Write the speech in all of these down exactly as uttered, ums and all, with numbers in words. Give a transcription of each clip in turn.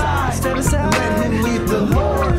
aside, step aside, let him lead the Lord.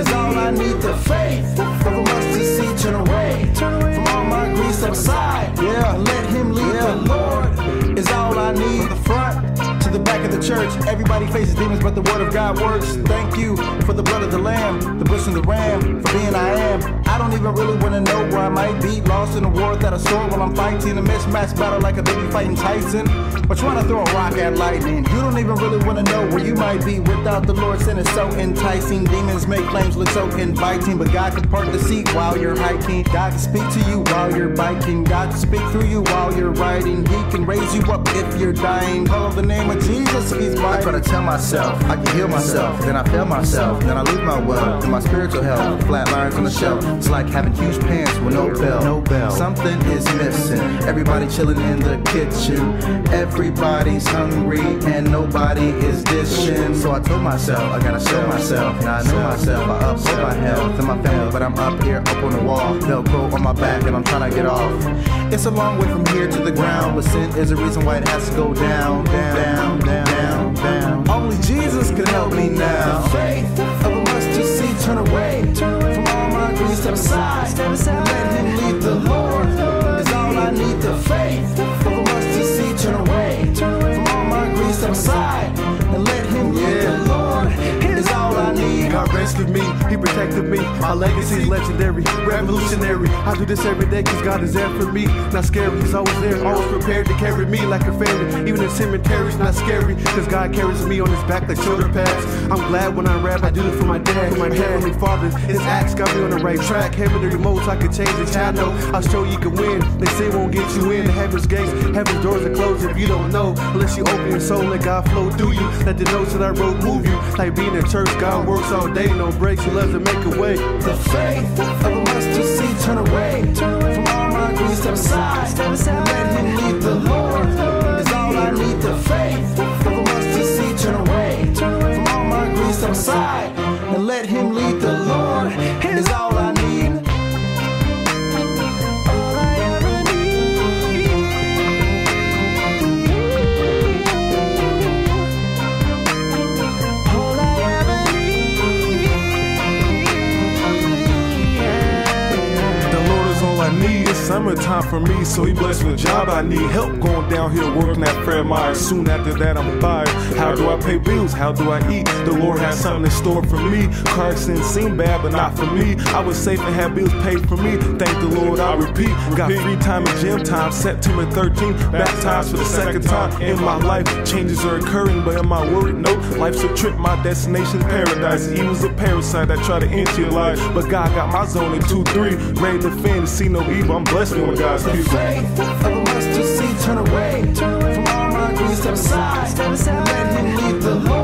It's all I need, the faith, from us to see, turn away, from all my grief, step aside, yeah, let him lead the Lord. It's all I need, from the front to the back of the church, everybody faces demons, but the word of God works. Thank you for the blood of the Lamb, the bush and the ram, for being I am. I don't even really want to know where I might be, lost in a war that I saw while I'm fighting a mismatched battle like a baby fighting Tyson, but trying to throw a rock at lightning. You don't even really want to know where you might be without the Lord's sin. It's so enticing. Demons make claims look so inviting, but God can park the seat while you're hiking. God can speak to you while you're biking. God can speak through you while you're riding. He can raise you up if you're dying. Call the name of Jesus, he's mine. I try to tell myself I can heal myself, then I fail myself, then I lose my wealth and my spiritual health. Flat lines on the shelf. It's like having huge pants with no bell. No bell. Something is missing. Everybody chilling in the kitchen. Everybody's hungry and nobody is dishing. So I told myself I gotta show myself. Now I know myself. I upset my health and my family, but I'm up here, up on the wall. Velcro on my back and I'm trying to get off. It's a long way from here to the ground, but sin is a reason why it has to go down, down, down, down, down. Only Jesus can help me now. Faith of a mustard seed, turn away. Step aside, step aside, let him lead the Lord. It's all I need, the faith, from a mustard seed, turn away, from all my grief, step aside, and let him lead the Lord. It's all I need. God rescued me, he protected me, my legacy is legendary, revolutionary. I do this every day cause God is there for me, not scary, he's always there, always prepared to carry me like a fairy. Even the cemetery's not scary, cause God carries me on his back like shoulder pads. I'm glad when I rap, I do this for my dad, for my heavenly father. His acts got me on the right track, having the remotes I can change the channel. I'll show you can win, they say won't get you in. Heaven's gates, heaven's doors are closed if you don't know, unless you open your soul, let God flow through you. Let the notes that I wrote move you, like being in church, God works all day, no breaks, he loves to make a way. The faith of a mustard seed, turn away, turn away from all my grief, step aside, step aside, let him lead the Lord. It's all I need, the faith of a mustard seed, turn away, turn away from all my grief, step aside, and let him lead the Lord. It's all I need. Summertime for me, so he blessed with a job I need. Help going down here working at Fred Meyer. Soon after that I'm fired. How do I pay bills? How do I eat? The Lord has something in store for me. Cars didn't seem bad, but not for me. I was safe and had bills paid for me. Thank the Lord, I repeat. Got free time and gym time, September thirteenth. Baptized for the second time in my life. Changes are occurring, but am I worried? No, life's a trip, my destination paradise. He was a parasite that tried to end your life, but God got my zone in two three. Ready to fend, see no evil, I'm bless me with God's people. The faith of a mustard seed, turn away, turn away from all my grief, step aside, step aside, let him lead the Lord.